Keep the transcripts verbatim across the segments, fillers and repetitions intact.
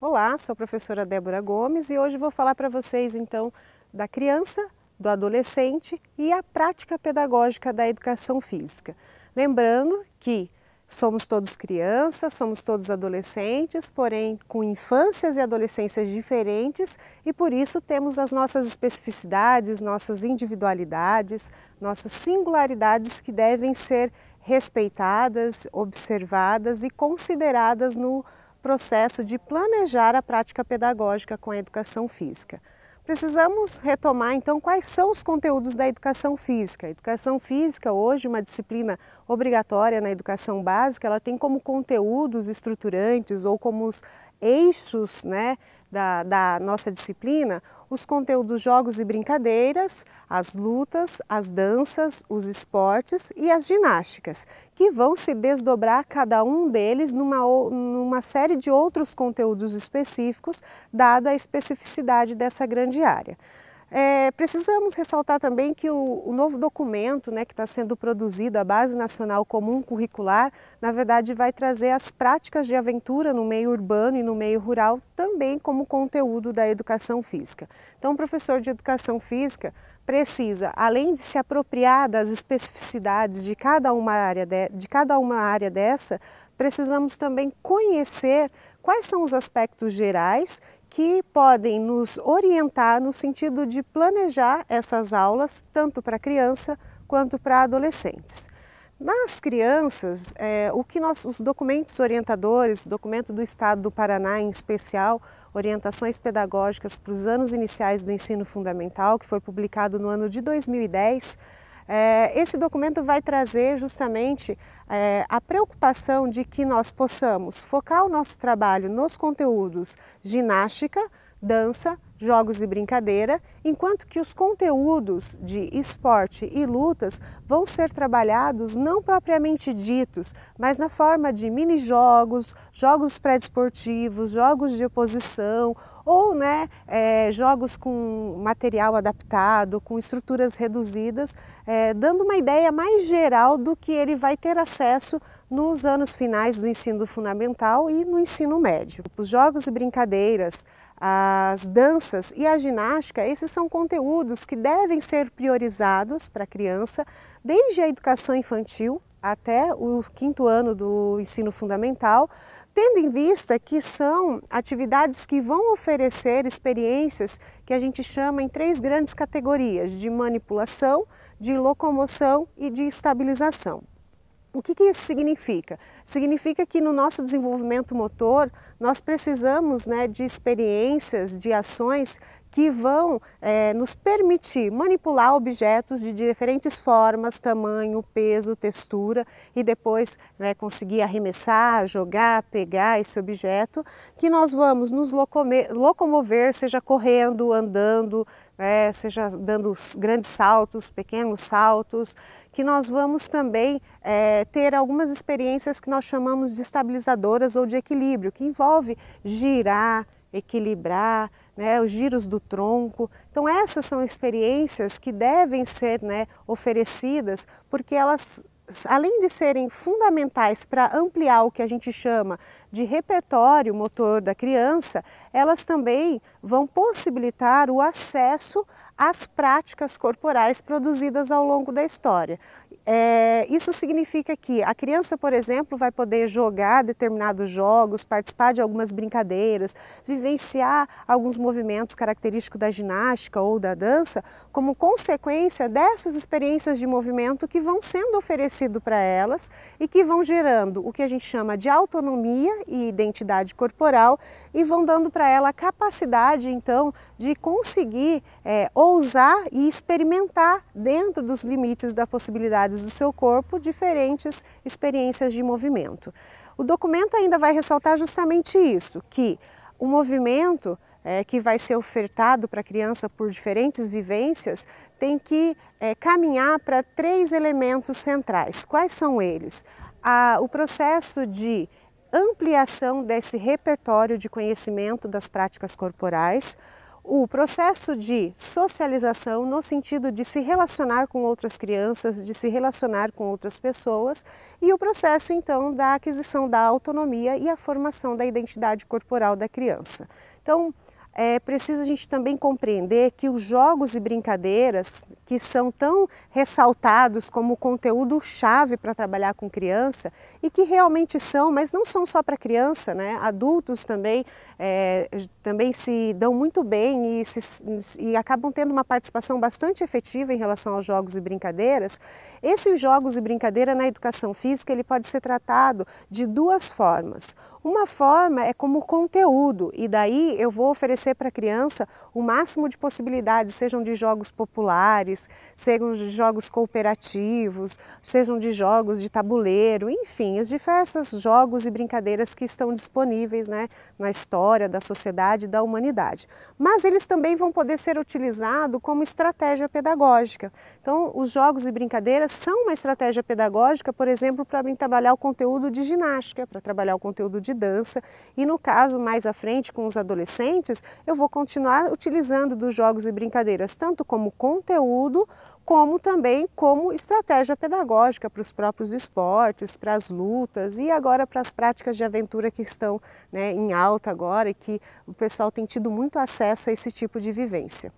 Olá, sou a professora Débora Gomes e hoje vou falar para vocês então da criança, do adolescente e a prática pedagógica da educação física. Lembrando que somos todos crianças, somos todos adolescentes, porém com infâncias e adolescências diferentes e por isso temos as nossas especificidades, nossas individualidades, nossas singularidades que devem ser respeitadas, observadas e consideradas no processo de planejar a prática pedagógica com a educação física. Precisamos retomar então quais são os conteúdos da educação física. A educação física hoje, uma disciplina obrigatória na educação básica, ela tem como conteúdos estruturantes ou como os eixos, né, da, da nossa disciplina, os conteúdos jogos e brincadeiras, as lutas, as danças, os esportes e as ginásticas, que vão se desdobrar cada um deles numa, numa série de outros conteúdos específicos, dada a especificidade dessa grande área. É, precisamos ressaltar também que o, o novo documento, né, que está sendo produzido, a Base Nacional Comum Curricular, na verdade vai trazer as práticas de aventura no meio urbano e no meio rural também como conteúdo da educação física. Então, o professor de educação física precisa, além de se apropriar das especificidades de cada uma área, de, de cada uma área dessa, precisamos também conhecer quais são os aspectos gerais que podem nos orientar no sentido de planejar essas aulas, tanto para criança quanto para adolescentes. Nas crianças, é, o que nós, os documentos orientadores, documento do Estado do Paraná em especial, orientações pedagógicas para os anos iniciais do ensino fundamental, que foi publicado no ano de dois mil e dez, é, esse documento vai trazer justamente é, a preocupação de que nós possamos focar o nosso trabalho nos conteúdos ginástica, dança, jogos e brincadeira, enquanto que os conteúdos de esporte e lutas vão ser trabalhados não propriamente ditos, mas na forma de mini-jogos, jogos pré-desportivos, jogos de oposição, ou né, é, jogos com material adaptado, com estruturas reduzidas, é, dando uma ideia mais geral do que ele vai ter acesso nos anos finais do ensino fundamental e no ensino médio. Os jogos e brincadeiras, as danças e a ginástica, esses são conteúdos que devem ser priorizados para a criança desde a educação infantil até o quinto ano do ensino fundamental, tendo em vista que são atividades que vão oferecer experiências que a gente chama em três grandes categorias, de manipulação, de locomoção e de estabilização. O que que isso significa? Significa que no nosso desenvolvimento motor nós precisamos, né, de experiências, de ações que vão é, nos permitir manipular objetos de diferentes formas, tamanho, peso, textura e depois né, conseguir arremessar, jogar, pegar esse objeto, que nós vamos nos locomover, seja correndo, andando, é, seja dando grandes saltos, pequenos saltos, que nós vamos também é, ter algumas experiências que nós chamamos de estabilizadoras ou de equilíbrio, que envolve girar, equilibrar, né, os giros do tronco. Então essas são experiências que devem ser né, oferecidas, porque elas, além de serem fundamentais para ampliar o que a gente chama de repertório motor da criança, elas também vão possibilitar o acesso às práticas corporais produzidas ao longo da história. É, isso significa que a criança, por exemplo, vai poder jogar determinados jogos, participar de algumas brincadeiras, vivenciar alguns movimentos característicos da ginástica ou da dança, como consequência dessas experiências de movimento que vão sendo oferecidas para elas e que vão gerando o que a gente chama de autonomia e identidade corporal e vão dando para ela a capacidade, então, de conseguir é, ousar e experimentar dentro dos limites da possibilidade do seu corpo, diferentes experiências de movimento. O documento ainda vai ressaltar justamente isso, que o movimento é, que vai ser ofertado para a criança por diferentes vivências tem que é, caminhar para três elementos centrais. Quais são eles? Ah, o processo de ampliação desse repertório de conhecimento das práticas corporais, o processo de socialização no sentido de se relacionar com outras crianças, de se relacionar com outras pessoas, e o processo então da aquisição da autonomia e a formação da identidade corporal da criança. Então, é preciso a gente também compreender que os jogos e brincadeiras, que são tão ressaltados como conteúdo-chave para trabalhar com criança, e que realmente são, mas não são só para criança, né? Adultos também, é, também se dão muito bem e, se, e acabam tendo uma participação bastante efetiva em relação aos jogos e brincadeiras. Esses jogos e brincadeira na educação física, ele pode ser tratado de duas formas. Uma forma é como conteúdo, e daí eu vou oferecer para a criança o máximo de possibilidades, sejam de jogos populares, sejam de jogos cooperativos, sejam de jogos de tabuleiro, enfim, os diversos jogos e brincadeiras que estão disponíveis, né, na história da sociedade e da humanidade. Mas eles também vão poder ser utilizados como estratégia pedagógica. Então, os jogos e brincadeiras são uma estratégia pedagógica, por exemplo, para trabalhar o conteúdo de ginástica, para trabalhar o conteúdo de dança, e no caso mais à frente com os adolescentes eu vou continuar utilizando dos jogos e brincadeiras tanto como conteúdo como também como estratégia pedagógica para os próprios esportes, para as lutas e agora para as práticas de aventura que estão, né, em alta agora e que o pessoal tem tido muito acesso a esse tipo de vivência.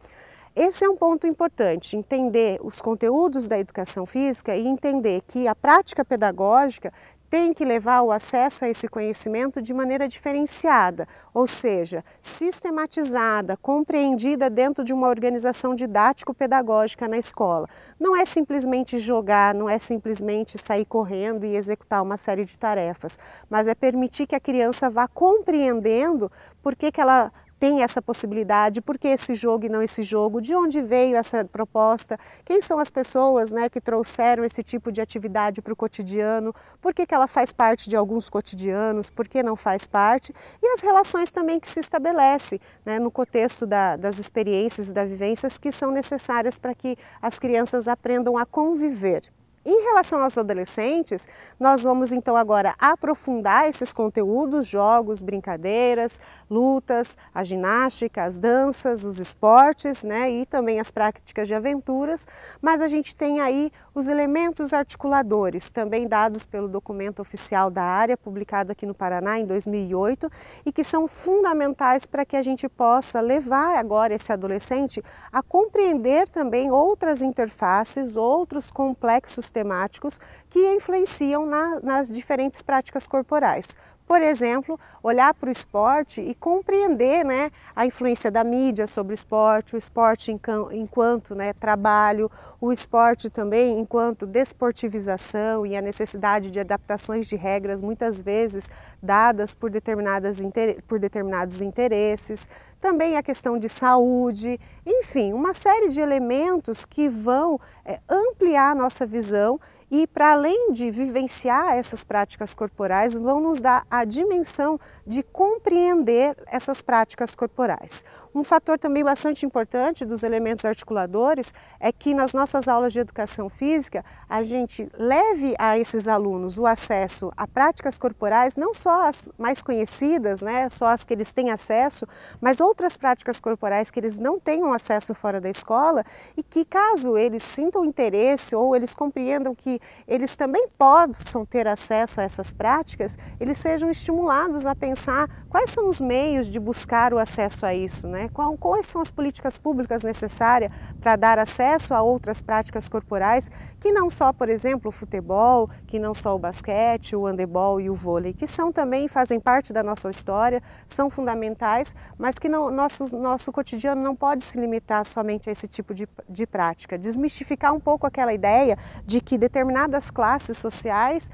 Esse é um ponto importante, entender os conteúdos da educação física e entender que a prática pedagógica tem que levar o acesso a esse conhecimento de maneira diferenciada, ou seja, sistematizada, compreendida dentro de uma organização didático-pedagógica na escola. Não é simplesmente jogar, não é simplesmente sair correndo e executar uma série de tarefas, mas é permitir que a criança vá compreendendo por que que ela tem essa possibilidade, por que esse jogo e não esse jogo, de onde veio essa proposta, quem são as pessoas, né, que trouxeram esse tipo de atividade para o cotidiano, por que que ela faz parte de alguns cotidianos, por que não faz parte, e as relações também que se estabelece, né, no contexto da, das experiências e das vivências que são necessárias para que as crianças aprendam a conviver. Em relação aos adolescentes, nós vamos então agora aprofundar esses conteúdos, jogos, brincadeiras, lutas, a ginástica, as danças, os esportes, né, e também as práticas de aventuras, mas a gente tem aí os elementos articuladores, também dados pelo documento oficial da área, publicado aqui no Paraná em dois mil e oito, e que são fundamentais para que a gente possa levar agora esse adolescente a compreender também outras interfaces, outros complexos temáticos que influenciam na, nas diferentes práticas corporais. Por exemplo, olhar para o esporte e compreender, né, a influência da mídia sobre o esporte, o esporte enquanto, né, trabalho, o esporte também enquanto desportivização e a necessidade de adaptações de regras muitas vezes dadas por, determinadas por determinados interesses, também a questão de saúde, enfim, uma série de elementos que vão é, ampliar a nossa visão. E para além de vivenciar essas práticas corporais, vão nos dar a dimensão de compreender essas práticas corporais. Um fator também bastante importante dos elementos articuladores é que nas nossas aulas de educação física, a gente leve a esses alunos o acesso a práticas corporais, não só as mais conhecidas, né, só as que eles têm acesso, mas outras práticas corporais que eles não tenham acesso fora da escola e que caso eles sintam interesse ou eles compreendam que eles também possam ter acesso a essas práticas, eles sejam estimulados a pensar quais são os meios de buscar o acesso a isso, né? Quais são as políticas públicas necessárias para dar acesso a outras práticas corporais, que não só, por exemplo, o futebol, que não só o basquete, o handebol e o vôlei, que são também, fazem parte da nossa história, são fundamentais, mas que não, nosso, nosso cotidiano não pode se limitar somente a esse tipo de, de prática. Desmistificar um pouco aquela ideia de que determinadas classes sociais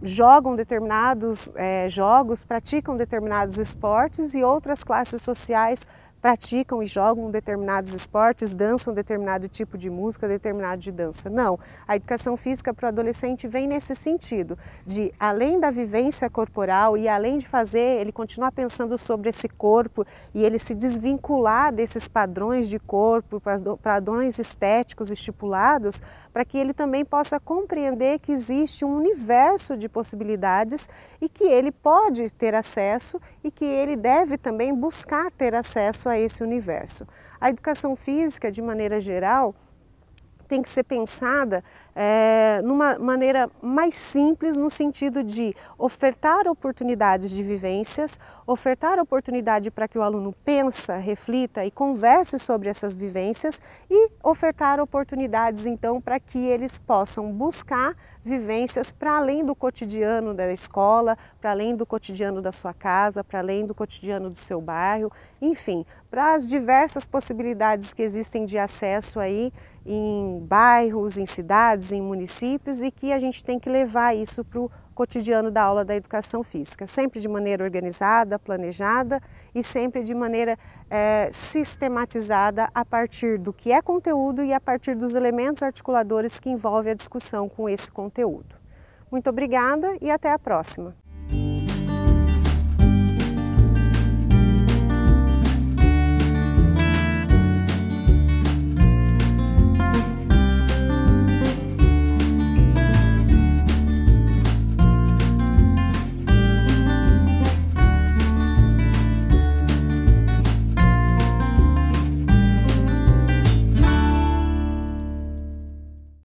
jogam determinados é, jogos, praticam determinados esportes e outras classes sociais praticam e jogam determinados esportes, dançam determinado tipo de música, determinado de dança. Não, a educação física para o adolescente vem nesse sentido, de além da vivência corporal e além de fazer ele continuar pensando sobre esse corpo e ele se desvincular desses padrões de corpo, padrões estéticos estipulados, para que ele também possa compreender que existe um universo de possibilidades e que ele pode ter acesso e que ele deve também buscar ter acesso acesso a esse universo. A educação física, de maneira geral, tem que ser pensada é, numa maneira mais simples, no sentido de ofertar oportunidades de vivências, ofertar oportunidade para que o aluno pensa, reflita e converse sobre essas vivências e ofertar oportunidades, então, para que eles possam buscar vivências para além do cotidiano da escola, para além do cotidiano da sua casa, para além do cotidiano do seu bairro, enfim, para as diversas possibilidades que existem de acesso aí em bairros, em cidades, em municípios, e que a gente tem que levar isso para o cotidiano da aula da educação física, sempre de maneira organizada, planejada e sempre de maneira é, sistematizada a partir do que é conteúdo e a partir dos elementos articuladores que envolvem a discussão com esse conteúdo. Muito obrigada e até a próxima!